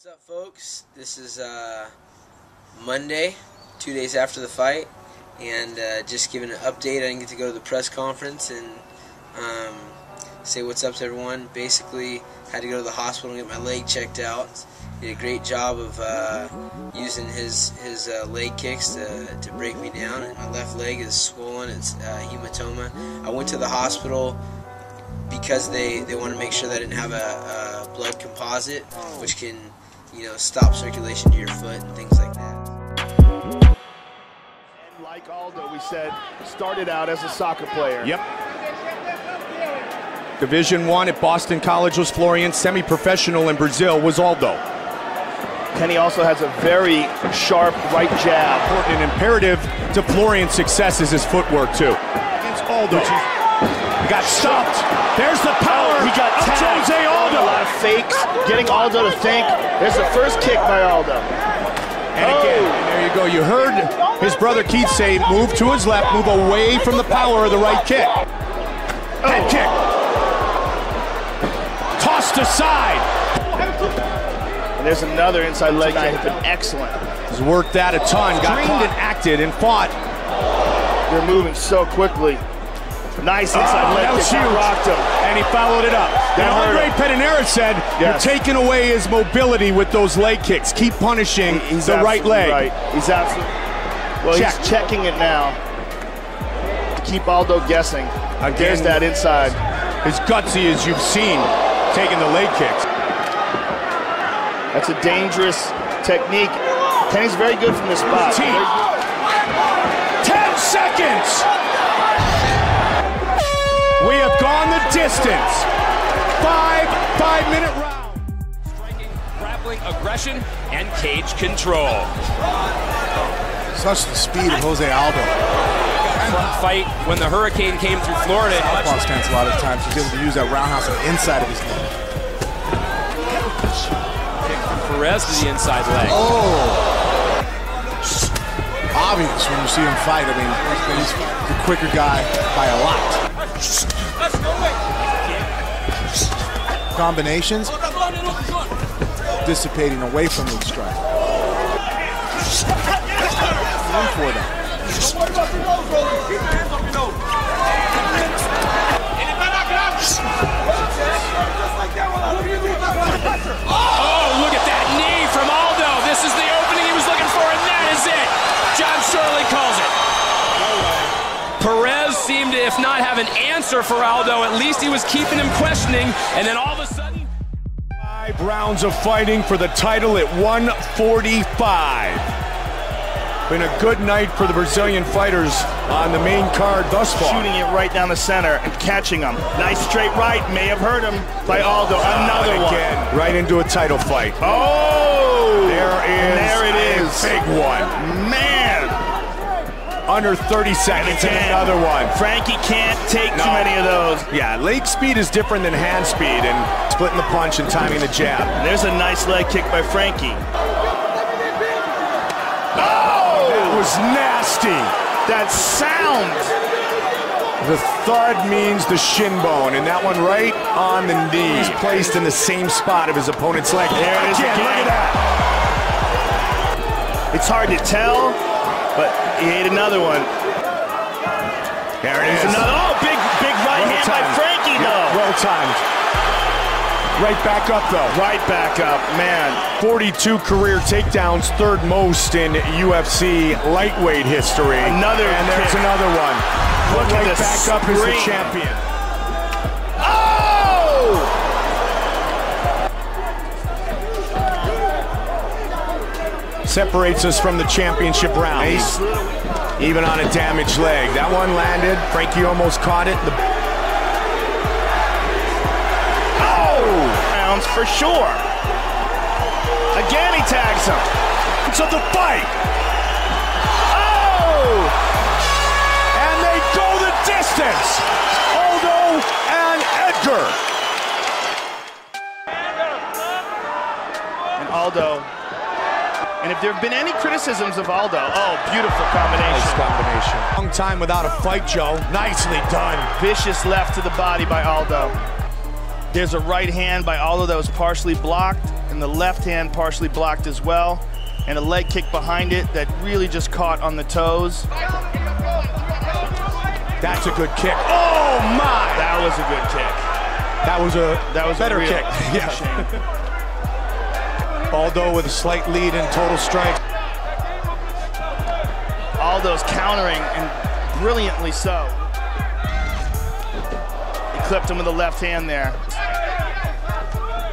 What's up, folks? This is Monday, 2 days after the fight, and just giving an update. I didn't get to go to the press conference and say what's up to everyone. Basically, had to go to the hospital and get my leg checked out. He did a great job of using his leg kicks to break me down. And my left leg is swollen. It's hematoma. I went to the hospital because they want to make sure that I didn't have a blood composite, which can, you know, stop circulation to your foot and things like that. And like Aldo, we said, started out as a soccer player. Yep. Division I at Boston College was Florian, semi-professional in Brazil was Aldo. Kenny also has a very sharp right jab. Important and imperative to Florian's success is his footwork, too. Against Aldo. He got stopped. There's the power. He got tagged. Jose Aldo. A lot of fakes. Getting Aldo to think. There's the first kick by Aldo. And again, and there you go. You heard his brother Keith say, move to his left, move away from the power of the right kick. Head kick. Tossed aside. And there's another inside leg kick. Been excellent. He's worked that a ton. Got trained and acted and fought. They're moving so quickly. Nice inside leg kick. That rocked him. And he followed it up. And Andre Peninera said, yes, you're taking away his mobility with those leg kicks. Keep punishing the right leg. Right. He's absolutely right. Well, he's checking it now to keep Aldo guessing. Again, there's that inside. As gutsy as you've seen, taking the leg kicks. That's a dangerous technique. Kenny's very good from this spot. 10 seconds! We have gone the distance. 5 five-minute round. Striking, grappling, aggression, and cage control. Such the speed of Jose Aldo. Front fight when the hurricane came through Florida. Southpaw stance a lot of times. He's able to use that roundhouse on the inside of his leg. Kick from Perez to the inside leg. Oh. Obvious when you see him fight. I mean, he's the quicker guy by a lot. Combinations dissipating away from the strike. One for them. Oh, look at that knee from Aldo. This is the opening he was looking for, and that is it. John Shirley calls it. Perez seemed to, if not have an answer for Aldo, at least he was keeping him questioning, and then all of a sudden... 5 rounds of fighting for the title at 145. Been a good night for the Brazilian fighters on the main card thus far. Shooting it right down the center and catching him. Nice straight right, may have hurt him by Aldo. Another again, one. Right into a title fight. Oh! There it is. Big one. Man! Under 30 seconds and another one. Frankie can't take too many of those. Yeah, leg speed is different than hand speed, and splitting the punch and timing the jab. And there's a nice leg kick by Frankie. Oh! That was nasty. That sound. The thud means the shin bone, and that one right on the knee. He's placed in the same spot of his opponent's leg. There it is again. Look at that. It's hard to tell, but he ate another one. There it is. Another, big right hand by Frankie, though. Well timed. Right back up, though. Right back up, man. 42 career takedowns, third most in UFC lightweight history. Another And there's kick. Another one. Look at right back spring. Up is the champion. Oh! Separates us from the championship round. Ace, even on a damaged leg. That one landed. Frankie almost caught it. Rounds for sure. Again, he tags him. It's of the fight. Oh! And they go the distance. Aldo and Edgar. And Aldo. And if there have been any criticisms of Aldo, beautiful combination. Nice combination. Long time without a fight, Joe. Nicely done. Vicious left to the body by Aldo. There's a right hand by Aldo that was partially blocked. And and the left hand partially blocked as well, and a leg kick behind it that really just caught on the toes. That's a good kick. Oh my! That was a good kick. That was a better kick. Yeah. Aldo with a slight lead in total strikes. Aldo's countering, and brilliantly so. He clipped him with the left hand there.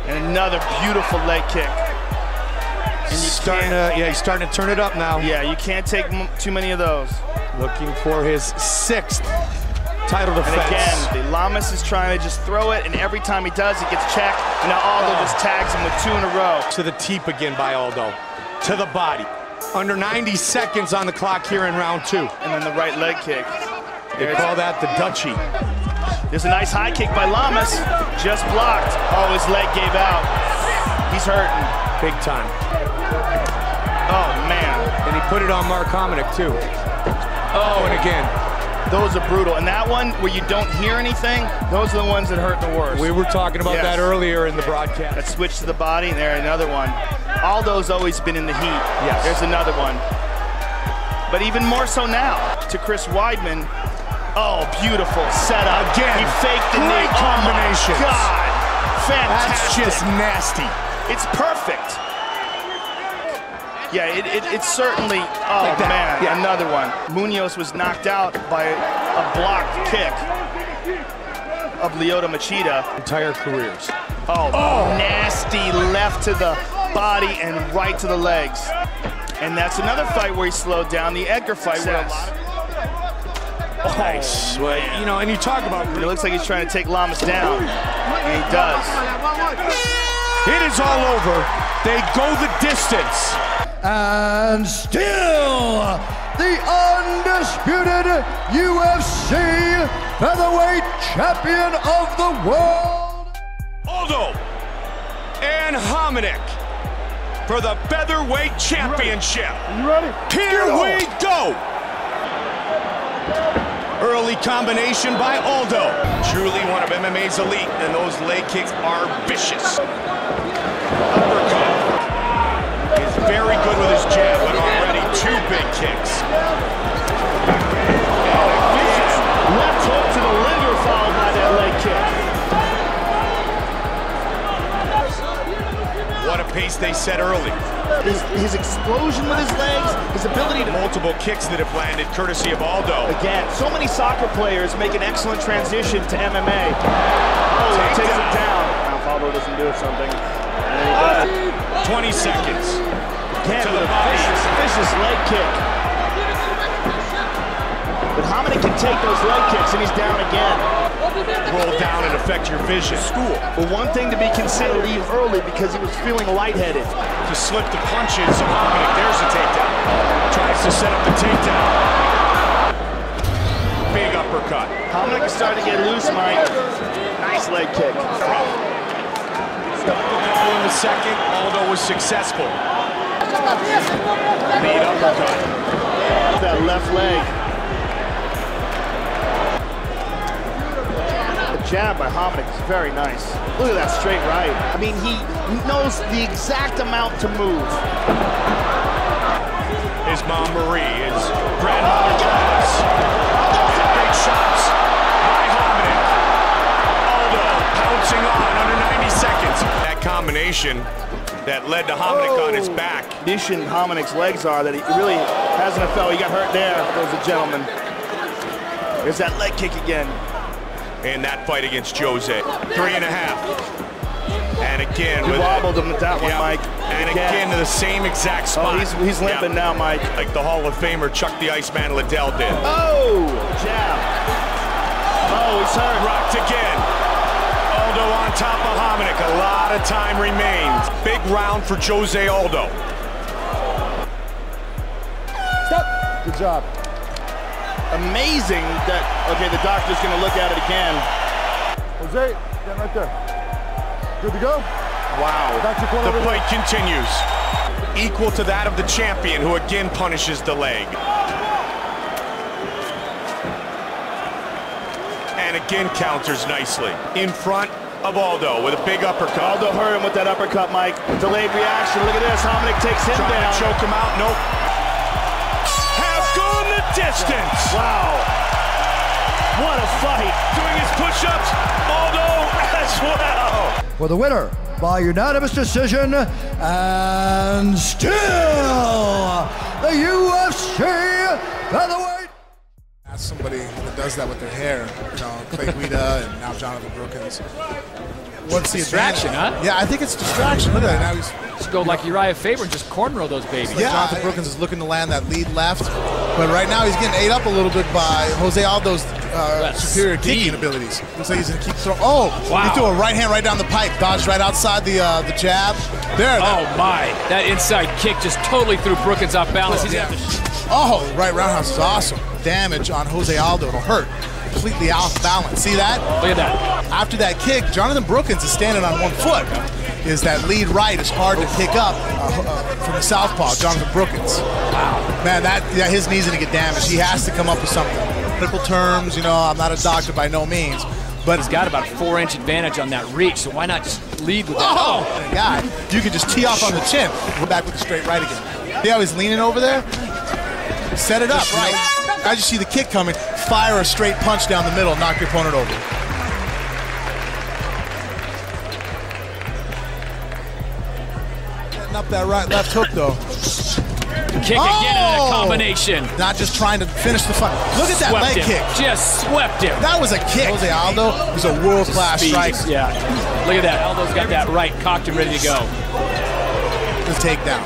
And another beautiful leg kick. And he's starting to turn it up now. Yeah, you can't take too many of those. Looking for his 6th title defense. And again, Lamas is trying to just throw it, and every time he does, he gets checked. And now Aldo just tags him with 2 in a row. To the teep again by Aldo. To the body. Under 90 seconds on the clock here in round 2. And then the right leg kick. They call that the Dutchie. There's a nice high kick by Lamas. Just blocked. Oh, his leg gave out. He's hurting. Big time. Oh, man. And he put it on Mark Hominick, too. Oh, and again. Those are brutal. And that one where you don't hear anything, those are the ones that hurt the worst. We were talking about that earlier in the broadcast. That switch to the body, and there, another one. Aldo's always been in the heat. Yes. There's another one. But even more so now to Chris Weidman. Oh, beautiful setup. Again, he faked the knee. Great combination. Oh my God, fantastic. That's just nasty. It's perfect. Yeah, it's certainly, oh like man, yeah. Another one. Munoz was knocked out by a blocked kick of Lyoto Machida. Entire careers. Oh, nasty left to the body and right to the legs. And that's another fight where he slowed down, the Edgar fight where a lot of... Oh, nice. Well, you know, and you talk about it. It looks like he's trying to take Lamas down. And he does. It is all over. They go the distance. And still, the undisputed UFC featherweight champion of the world, Aldo and Hominick, for the featherweight championship. You ready? Here we go. Early combination by Aldo. Truly one of MMA's elite, and those leg kicks are vicious. Uppercut. He's very good with his jab, but already 2 big kicks. And left hook to the liver followed by that leg kick. What a pace they set early. His explosion with his legs, his ability to... Multiple kicks that have landed, courtesy of Aldo. Again, so many soccer players make an excellent transition to MMA. Oh, he takes him down. Now if Aldo doesn't do something. 20 seconds. Again, with a vicious leg kick. But Hominick can take those leg kicks, and he's down again. Roll down and affect your vision. School. But one thing to be considered, leave early because he was feeling lightheaded. To slip the punches of Hominick. There's a takedown. Tries to set up the takedown. Big uppercut. Hominick is starting to get loose, Mike. Nice leg kick. In the second, Aldo was successful. Lead uppercut. That left leg. Jab by Hominick is very nice. Look at that straight right. I mean, he knows the exact amount to move. His mom Marie is grandmother Thomas. Big shots by Hominick. Aldo pouncing on under 90 seconds. That combination that led to Hominick on his back. Condition Hominick's legs are that he really hasn't a fellow. He got hurt there, there's a gentleman. There's that leg kick again. And that fight against Jose. 3.5. And again, he wobbled him with that one, Mike. And again, to the same exact spot. Oh, he's limping now, Mike. Like the Hall of Famer Chuck the Iceman Liddell did. Oh, jab. Oh, he's hurt. Rocked again. Aldo on top of Hominick. A lot of time remains. Big round for Jose Aldo. Stop. Good job. Amazing that, okay, the doctor's gonna look at it again. Jose, stand right there. Good to go? Wow. The fight continues. Equal to that of the champion, who again punishes the leg. And again counters nicely. In front of Aldo with a big uppercut. Aldo hurt him with that uppercut, Mike. Delayed reaction. Look at this. Hominick takes him down. To choke him out. Nope. Have gone the distance. Wow. What a fight. Doing his push-ups. Aldo as well. For the winner by unanimous decision, and still the UFC featherweight. As somebody that does that with their hair, you know, Clay Guida and now Jonathan Brookins. What's the distraction, huh? Yeah, I think it's distraction. Look at that. Now he's just go like Uriah Faber and just cornrow those babies. Yeah, Jonathan Brookins is looking to land that lead left, but right now he's getting ate up a little bit by Jose Aldo's superior kicking abilities. Looks like he's gonna keep throwing. Oh, wow. He threw a right hand right down the pipe, dodged right outside the jab. There. Oh my! That inside kick just totally threw Brookins off balance. He's gonna have to. Oh, right roundhouse is awesome. Damage on Jose Aldo. It'll hurt. Completely off balance. See that? Look at that. After that kick, Jonathan Brookins is standing on one foot. Is that lead right is hard to pick up from the southpaw, Jonathan Brookins. Wow. Man, yeah, his knee's gonna get damaged. He has to come up with something. Medical terms, you know, I'm not a doctor by no means, but he's got about a 4-inch advantage on that reach, so why not just lead with that? Oh, God, you can just tee off on the chin. We're back with the straight right again. See how he's leaning over there? Set it up, right? I just see the kick coming. Fire a straight punch down the middle, knock your opponent over. Setting up that right left hook, though. Kick again in that combination. Not just trying to finish the fight. Look at that leg kick. Just swept him. That was a kick. Jose Aldo was a world-class striker. Yeah. Look at that. Aldo's got that right cocked and ready to go. The takedown.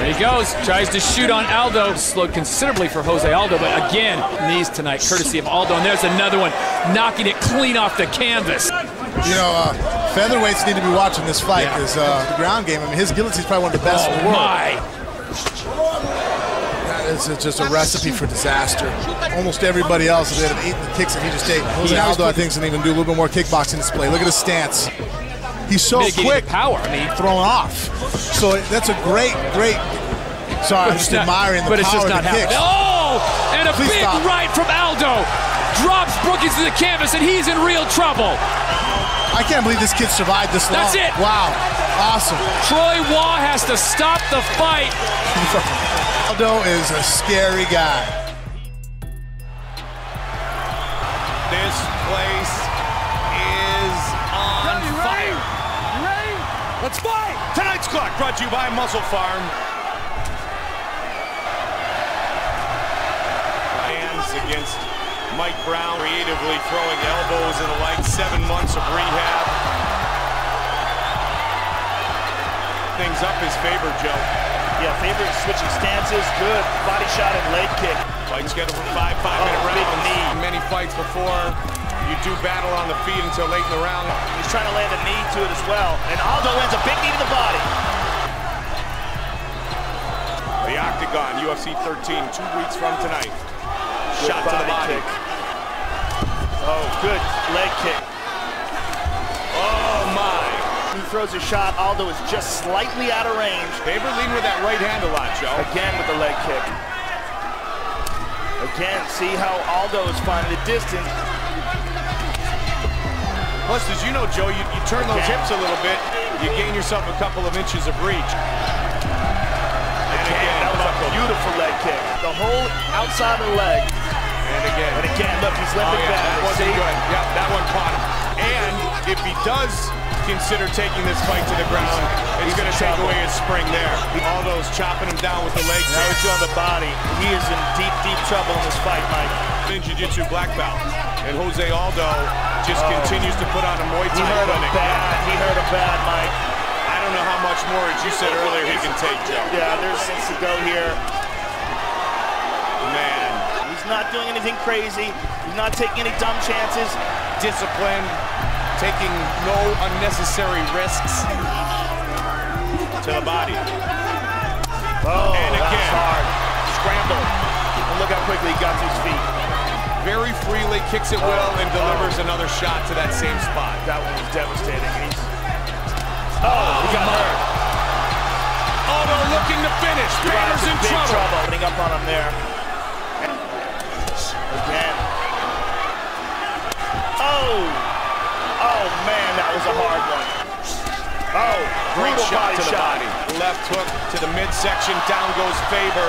There he goes. Tries to shoot on Aldo. Slowed considerably for Jose Aldo, but again, knees tonight, courtesy of Aldo. And there's another one, knocking it clean off the canvas. You know, featherweights need to be watching this fight because the ground game, I mean, his guillotine's probably one of the best in the world. My. That is just a recipe for disaster. Almost everybody else is eating the kicks that he just ate. Jose Aldo, I think, is going to even do a little bit more kickboxing display. Look at his stance. He's so quick. Power. I mean, throwing off. So that's a great, great. Sorry, I'm just admiring the power of the kicks. Oh, and a big right from Aldo. Drops Brookins to the canvas, and he's in real trouble. I can't believe this kid survived this long. That's it. Wow. Awesome. Troy Waugh has to stop the fight. Aldo is a scary guy. This place is on fire. You ready? Let's fight. Tonight's clock brought to you by Muscle Farm. Hands against Mike Brown, creatively throwing elbows and the like. 7 months of rehab. Things up his favor, Joe. Yeah, Faber switching stances. Good body shot and leg kick. Fight scheduled for five-minute rounds. Knee. Many fights before you do battle on the feet until late in the round. He's trying to land a knee to it as well, and Aldo lands a big knee to the body. The Octagon, UFC 13, 2 weeks from tonight. Shot to the body. Kick. Oh, good leg kick. Oh, my. He throws a shot. Aldo is just slightly out of range. Faber leading with that right hand a lot, Joe. Again with the leg kick. Again, see how Aldo is finding the distance. Plus, as you know, Joe, you turn those hips a little bit, you gain yourself a couple of inches of reach. And again, that was a beautiful leg kick. The whole outside of the leg. And again. And again, look, he's limping back. That wasn't good. Yep, that one caught him. And if he does consider taking this fight to the ground, it's going to take away his spring there. Aldo's chopping him down with the leg. Now it's on the body. He is in deep, deep trouble in this fight, Mike. In Jiu-Jitsu black belt. And Jose Aldo just continues to put on a Muay Thai clinic. He hurt him bad, Mike. I don't know how much more, as you said earlier, he can take, Joe. Yeah, there's 6 to go here. Man. He's not doing anything crazy. He's not taking any dumb chances. Discipline, taking no unnecessary risks. To the body. Oh, and again, hard. Scramble. And look how quickly he got to his feet. Very freely kicks it well and delivers another shot to that same spot. That one was devastating. He got hurt. Aldo looking to finish. Banner's in trouble. Opening up on him there. Again. Oh, man. That was a hard one. Oh, great shot to the body. Left hook to the midsection. Down goes Faber.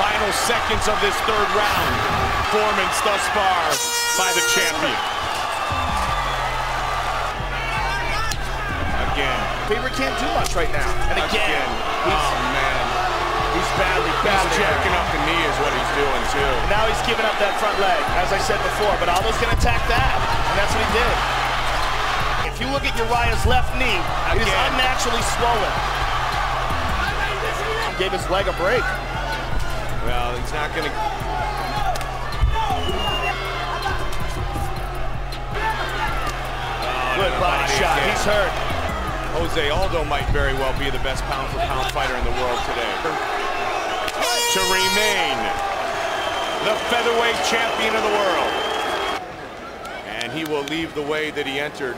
Final seconds of this third round. Performance thus far by the champion. Again. Faber can't do much right now. And again. Oh, man. He's badly jacking up the knee is what he's doing, too. And now he's giving up that front leg, as I said before. But Aldo's going to attack that. And that's what he did. If you look at Uriah's left knee, it is unnaturally swollen. He gave his leg a break. Well, he's not going to... Good body shot. Again. He's hurt. Jose Aldo might very well be the best pound-for-pound fighter in the world today. To remain the featherweight champion of the world. And he will leave the way that he entered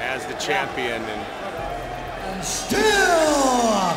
as the champion, and still